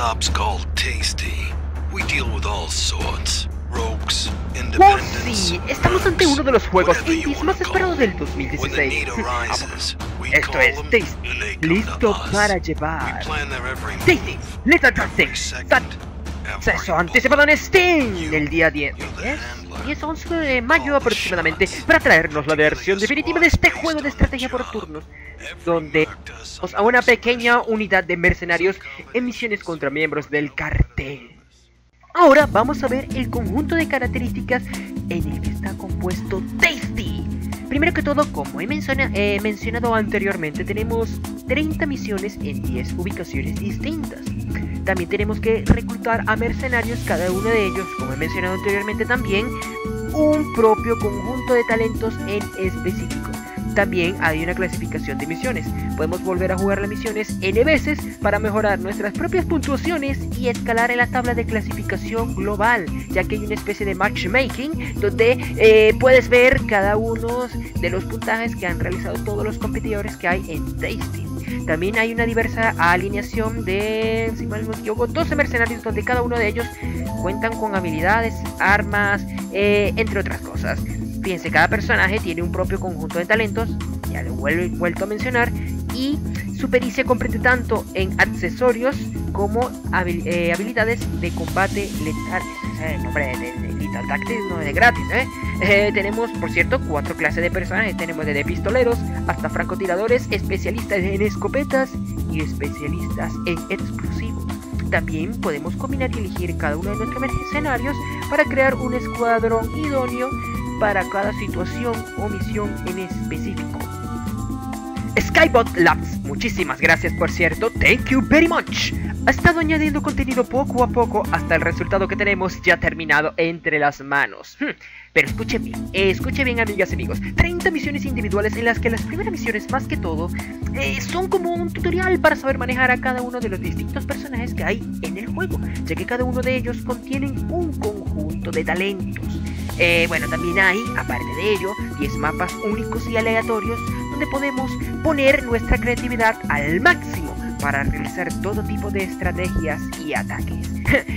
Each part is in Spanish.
subs called TASTEE. We deal with all sorts. Rogues, independents, sí, estamos ante uno de los juegos indies más esperados del 2016. Esto es TASTEE, listo para llevar. TASTEE, Lethal Tactics, acceso anticipado en Steam el día 10. 10-11 de mayo aproximadamente, para traernos la versión definitiva de este juego de estrategia por turnos, donde vamos a una pequeña unidad de mercenarios en misiones contra miembros del cartel. Ahora vamos a ver el conjunto de características en el que está compuesto TASTEE. Primero que todo, como he mencionado anteriormente, tenemos 30 misiones en 10 ubicaciones distintas. También tenemos que reclutar a mercenarios, cada uno de ellos, como he mencionado anteriormente también, un propio conjunto de talentos en específico. También hay una clasificación de misiones. Podemos volver a jugar las misiones N veces para mejorar nuestras propias puntuaciones y escalar en la tabla de clasificación global, ya que hay una especie de matchmaking donde puedes ver cada uno de los puntajes que han realizado todos los competidores que hay en TASTEE. También hay una diversa alineación de, si mal no me equivoco, 12 mercenarios, donde cada uno de ellos cuentan con habilidades, armas, entre otras cosas. Fíjense, cada personaje tiene un propio conjunto de talentos, ya lo he vuelto a mencionar, y su pericia comprende tanto en accesorios como habilidades de combate letales. El nombre de Lethal Tactics no es de gratis, tenemos, por cierto, 4 clases de personajes. Tenemos desde pistoleros hasta francotiradores, especialistas en escopetas y especialistas en explosivos. También podemos combinar y elegir cada uno de nuestros mercenarios para crear un escuadrón idóneo para cada situación o misión en específico. Skybot Labs, muchísimas gracias por cierto, thank you very much. Ha estado añadiendo contenido poco a poco hasta el resultado que tenemos ya terminado entre las manos. Pero escuchen bien amigas y amigos, 30 misiones individuales en las que las primeras misiones más que todo son como un tutorial para saber manejar a cada uno de los distintos personajes que hay en el juego, ya que cada uno de ellos contienen un conjunto de talentos. Bueno, también hay, aparte de ello, 10 mapas únicos y aleatorios donde podemos poner nuestra creatividad al máximo para realizar todo tipo de estrategias y ataques.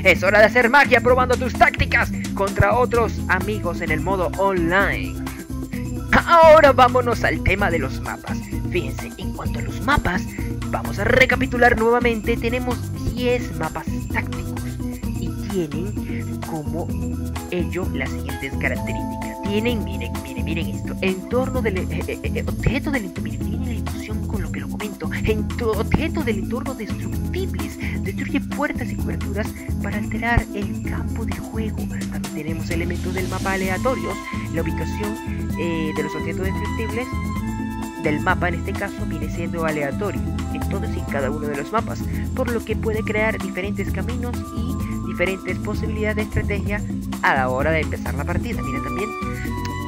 Es hora de hacer magia probando tus tácticas contra otros amigos en el modo online. Ahora vámonos al tema de los mapas. Fíjense, en cuanto a los mapas, vamos a recapitular nuevamente. Tenemos 10 mapas tácticos y tienen como ello las siguientes características. Tienen, miren esto, entorno del objeto del entorno, miren la ilusión con lo que lo comento, objeto del entorno destructibles, destruye puertas y coberturas para alterar el campo de juego. También tenemos elementos del mapa aleatorios, la ubicación de los objetos destructibles del mapa en este caso viene siendo aleatorio, entonces en cada uno de los mapas, por lo que puede crear diferentes caminos y diferentes posibilidades de estrategia a la hora de empezar la partida. Mira, también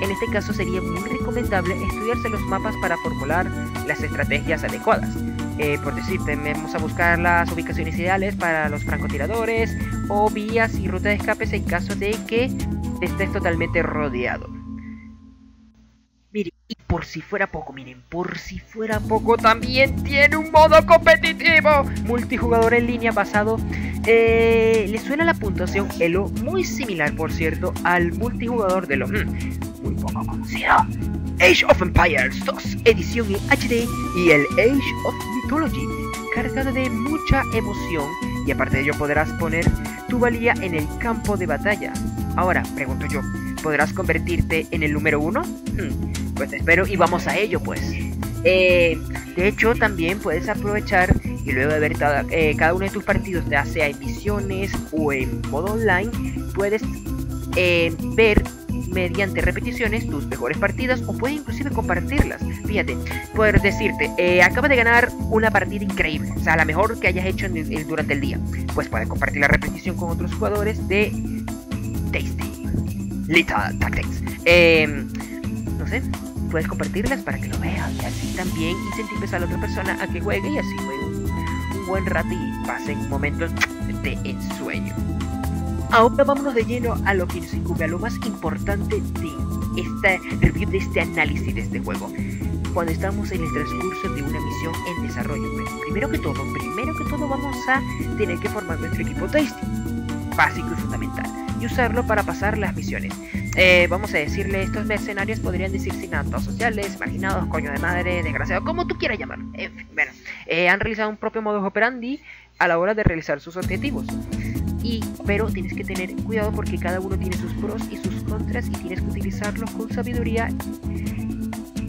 en este caso sería muy recomendable estudiarse los mapas para formular las estrategias adecuadas. Por decir, vamos a buscar las ubicaciones ideales para los francotiradores o vías y rutas de escapes en caso de que estés totalmente rodeado. Miren, y por si fuera poco, también tiene un modo competitivo multijugador en línea basado. Le suena la puntuación Elo, muy similar por cierto al multijugador de lo muy poco conocido Age of Empires 2 edición en HD y el Age of Mythology, cargado de mucha emoción, y aparte de ello podrás poner tu valía en el campo de batalla. Ahora, pregunto yo, ¿podrás convertirte en el número 1? Pues te espero y vamos a ello pues. De hecho también puedes aprovechar y luego de ver cada uno de tus partidos, ya sea en misiones o en modo online, puedes ver mediante repeticiones tus mejores partidas o puedes inclusive compartirlas. Fíjate, poder decirte, acabas de ganar una partida increíble, o sea, la mejor que hayas hecho durante el día. Pues puedes compartir la repetición con otros jugadores de TASTEE, Lethal Tactics. No sé, puedes compartirlas para que lo vean y así también incentives a la otra persona a que juegue y así juegue buen rato y pasen momentos de ensueño. Ahora vámonos de lleno a lo que nos incumbe, a lo más importante de esta review, de este análisis de este juego. cuando estamos en el transcurso de una misión en desarrollo. Pero primero que todo vamos a tener que formar nuestro equipo TASTEE, básico y fundamental, y usarlo para pasar las misiones. Vamos a decirle, estos mercenarios podrían decir inaptos sociales, marginados, coño de madre, desgraciado, como tú quieras llamarlo. En fin, bueno, han realizado un propio modus operandi a la hora de realizar sus objetivos. Pero tienes que tener cuidado porque cada uno tiene sus pros y sus contras y tienes que utilizarlos con sabiduría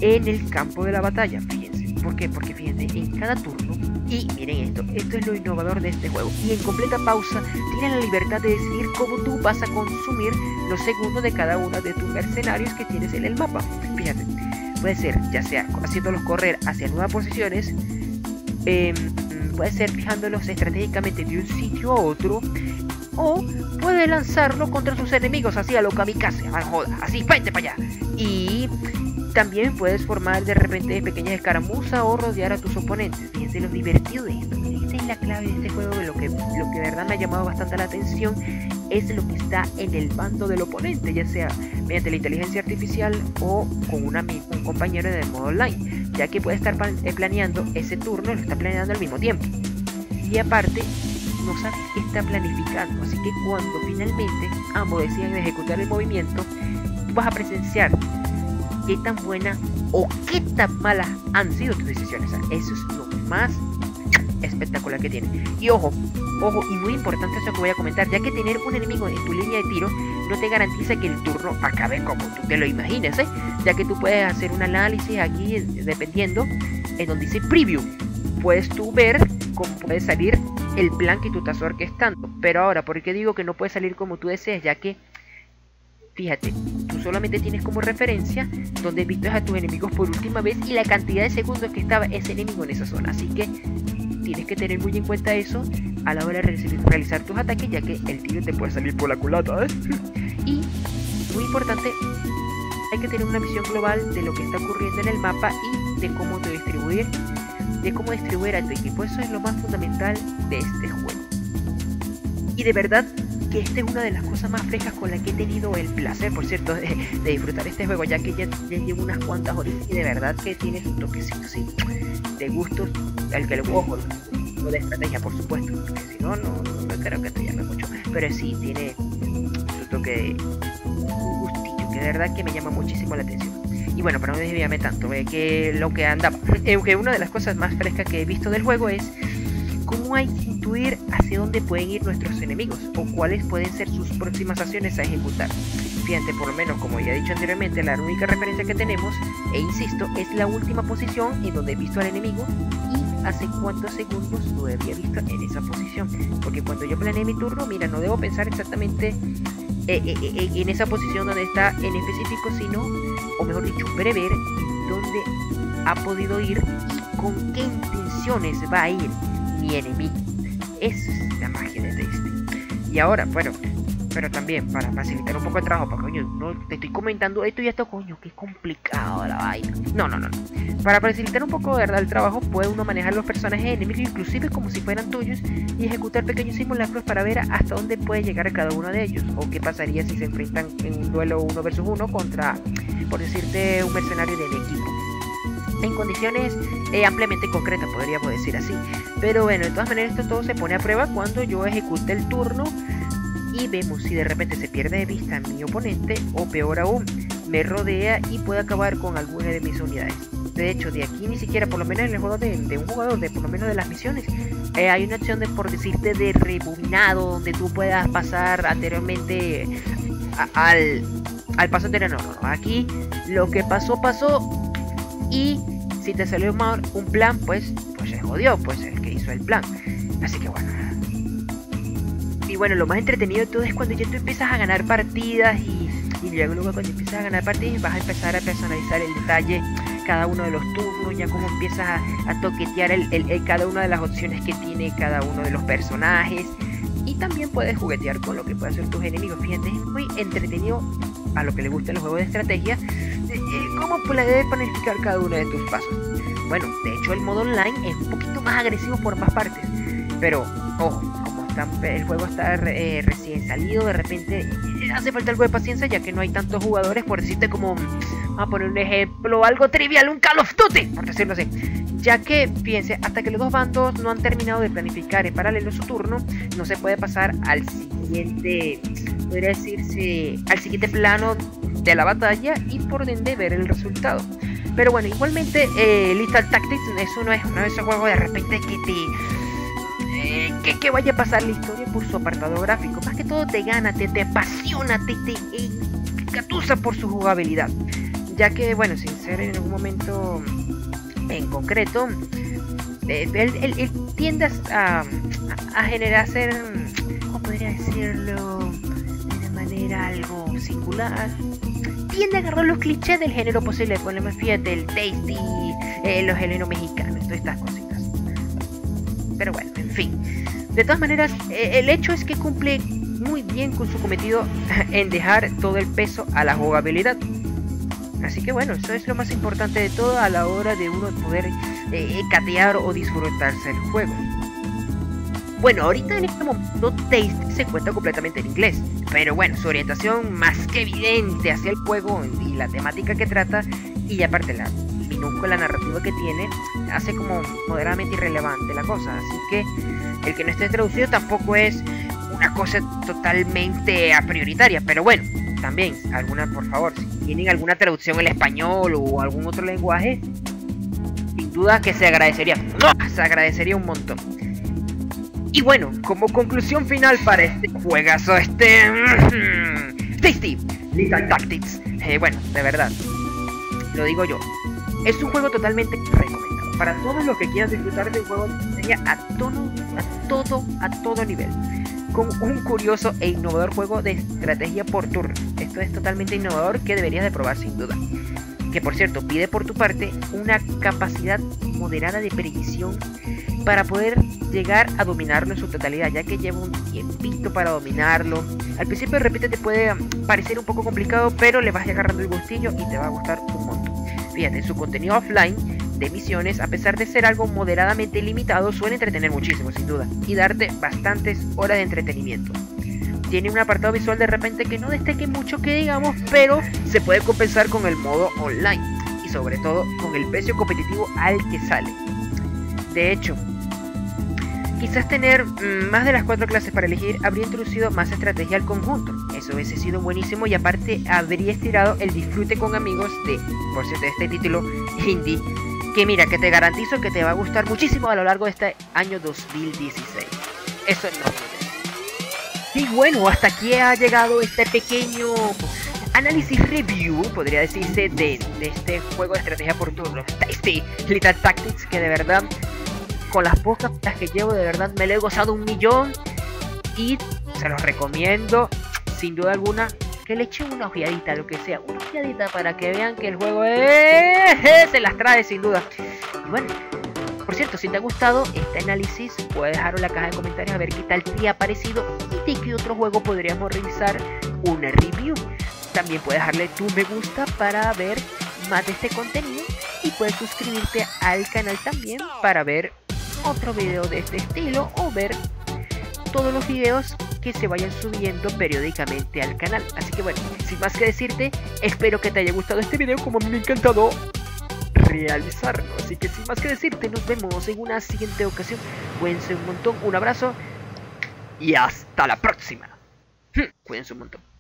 en el campo de la batalla. Fíjense, ¿por qué? Porque fíjense, en cada turno, y miren esto es lo innovador de este juego, y en completa pausa tienes la libertad de decidir cómo tú vas a consumir los segundos de cada uno de tus mercenarios que tienes en el mapa. Fíjate, puede ser ya sea haciéndolos correr hacia nuevas posiciones, puede ser fijándolos estratégicamente de un sitio a otro, o puede lanzarlo contra sus enemigos, así a lo kamikaze, a joda, así, vente para allá. Y también puedes formar de repente pequeñas escaramuzas o rodear a tus oponentes. Fíjense lo divertido de esto. Esta es la clave de este juego, lo que de verdad me ha llamado bastante la atención es lo que está en el bando del oponente, ya sea mediante la inteligencia artificial o con un compañero en el modo online, ya que puede estar planeando ese turno, lo está planeando al mismo tiempo. Y aparte, no sabes qué está planificando, así que cuando finalmente ambos deciden ejecutar el movimiento, tú vas a presenciar qué tan buena o qué tan malas han sido tus decisiones. O sea, eso es lo más espectacular que tiene. Y ojo, y muy importante eso que voy a comentar, ya que tener un enemigo en tu línea de tiro no te garantiza que el turno acabe como tú te lo imaginas, ¿eh? Ya que tú puedes hacer un análisis aquí, dependiendo en donde dice preview, puedes tú ver cómo puede salir el plan que tú estás orquestando. Pero ahora, ¿por qué digo que no puede salir como tú deseas? Ya que, fíjate, tú solamente tienes como referencia donde viste a tus enemigos por última vez y la cantidad de segundos que estaba ese enemigo en esa zona. Así que tienes que tener muy en cuenta eso a la hora de realizar tus ataques, ya que el tiro te puede salir por la culata, ¿eh? Y, muy importante, hay que tener una visión global de lo que está ocurriendo en el mapa y de cómo te distribuir, de cómo distribuir a tu equipo. Eso es lo más fundamental de este juego. Y de verdad que esta es una de las cosas más frescas con la que he tenido el placer, por cierto, de disfrutar este juego, ya que ya llevo unas cuantas horas y de verdad que tiene un toquecito así de gustos al que le ojo, no de estrategia, por supuesto, porque si no, no creo que te llame mucho, pero sí tiene su toque, un gustillo que de verdad que me llama muchísimo la atención. Y bueno, para no desviarme tanto, que lo que andaba, que una de las cosas más frescas que he visto del juego es cómo hay que intuir hacia dónde pueden ir nuestros enemigos o cuáles pueden ser sus próximas acciones a ejecutar. Fíjate, por lo menos, como ya he dicho anteriormente, la única referencia que tenemos, e insisto, es la última posición en donde he visto al enemigo y hace cuántos segundos lo había visto en esa posición. Porque cuando yo planeé mi turno, mira, no debo pensar exactamente en esa posición donde está en específico, sino, o mejor dicho, prever dónde ha podido ir y con qué intenciones va a ir mi enemigo. Esa es la magia de TASTEE. Y ahora, bueno, pero también para facilitar un poco el trabajo, porque coño, no te estoy comentando esto y esto, coño, que es complicado la vaina. No. Para facilitar un poco, ¿verdad?, el trabajo, puede uno manejar los personajes enemigos, inclusive como si fueran tuyos, y ejecutar pequeños simulacros para ver hasta dónde puede llegar cada uno de ellos, o qué pasaría si se enfrentan en un duelo 1 versus 1 contra, por decirte, un mercenario del equipo. En condiciones ampliamente concretas, podríamos decir así. Pero bueno, de todas maneras, esto todo se pone a prueba cuando yo ejecute el turno y vemos si de repente se pierde de vista mi oponente o peor aún, me rodea y puede acabar con alguna de mis unidades. De hecho, de aquí ni siquiera, por lo menos en el juego de un jugador, por lo menos de las misiones, hay una opción de, por decirte, de rebobinado, donde tú puedas pasar anteriormente al paso anterior. No, aquí lo que pasó y si te salió mal un plan, pues se jodió, pues el que hizo el plan. Así que bueno. Y bueno, lo más entretenido de todo es cuando ya tú empiezas a ganar partidas y luego cuando empiezas a ganar partidas vas a empezar a personalizar el detalle cada uno de los turnos, ya como empiezas a toquetear cada una de las opciones que tiene cada uno de los personajes, y también puedes juguetear con lo que pueden hacer tus enemigos. Fíjate, es muy entretenido a lo que le gustan los juegos de estrategia, cómo puedes planificar cada uno de tus pasos. Bueno, de hecho el modo online es un poquito más agresivo por más partes, pero ojo, el juego está recién salido, de repente hace falta algo de paciencia, ya que no hay tantos jugadores, por decirte, como a poner un ejemplo algo trivial, un Call of Duty, por decirlo así, ya que, fíjense, hasta que los dos bandos no han terminado de planificar en paralelo su turno, no se puede pasar al siguiente, podría decirse, al siguiente plano de la batalla y por ende ver el resultado. Pero bueno, igualmente Lethal Tactics es uno de esos juegos de repente que te que vaya a pasar la historia por su apartado gráfico. Más que todo te gana, te apasiona, te catusa por su jugabilidad, ya que bueno, sin ser en algún momento en concreto, él tiende a generar ser, ¿cómo podría decirlo? De manera algo singular, tiende a agarrar los clichés del género posible, por ejemplo, fíjate, el tasty, los géneros mexicanos, todas estas cositas. Pero bueno, en fin. De todas maneras, el hecho es que cumple muy bien con su cometido en dejar todo el peso a la jugabilidad. Así que bueno, eso es lo más importante de todo a la hora de uno poder catear o disfrutarse el juego. Bueno, ahorita en este momento TASTEE se cuenta completamente en inglés, pero bueno, su orientación más que evidente hacia el juego y la temática que trata, y aparte la minúscula narrativa que tiene, hace como moderadamente irrelevante la cosa. Así que el que no esté traducido tampoco es una cosa totalmente a prioritaria, pero bueno, también, alguna, por favor, si tienen alguna traducción al español o algún otro lenguaje, sin duda que se agradecería, un montón. Y bueno, como conclusión final para este juegazo, TASTEE, Lethal Tactics, bueno, de verdad, lo digo yo, es un juego totalmente recomendado para todos los que quieran disfrutar del juego a todo nivel, con un curioso e innovador juego de estrategia por turno. Esto es totalmente innovador que deberías de probar sin duda. Que por cierto, pide por tu parte una capacidad moderada de predicción para poder llegar a dominarlo en su totalidad, ya que lleva un tiempito para dominarlo. Al principio, repito, te puede parecer un poco complicado, pero le vas agarrando el gustillo y te va a gustar un montón. Fíjate, su contenido offline de misiones, a pesar de ser algo moderadamente limitado, suele entretener muchísimo sin duda y darte bastantes horas de entretenimiento. Tiene un apartado visual de repente que no destaque mucho que digamos, pero se puede compensar con el modo online y sobre todo con el precio competitivo al que sale. De hecho, quizás tener más de las 4 clases para elegir habría introducido más estrategia al conjunto. Eso hubiese sido buenísimo y aparte habría estirado el disfrute con amigos de, por cierto, de este título indie, que mira, que te garantizo que te va a gustar muchísimo a lo largo de este año 2016. Eso no lo dudes. Y bueno, hasta aquí ha llegado este pequeño análisis review, podría decirse, de este juego de estrategia por turnos, TASTEE Lethal Tactics, que de verdad, con las pocas que llevo, de verdad me lo he gozado un millón. Y se los recomiendo, sin duda alguna, que le echen una ojeadita, lo que sea, una ojeadita para que vean que el juego se las trae sin duda. Y bueno, por cierto, si te ha gustado este análisis, puedes dejarlo en la caja de comentarios a ver qué tal te ha parecido y de qué otro juego podríamos realizar una review. También puedes dejarle tu me gusta para ver más de este contenido y puedes suscribirte al canal también para ver otro video de este estilo o ver todos los videos que se vayan subiendo periódicamente al canal. Así que bueno, sin más que decirte, espero que te haya gustado este video como a mí me ha encantado realizarlo. Así que sin más que decirte, nos vemos en una siguiente ocasión. Cuídense un montón, un abrazo y hasta la próxima. Cuídense un montón.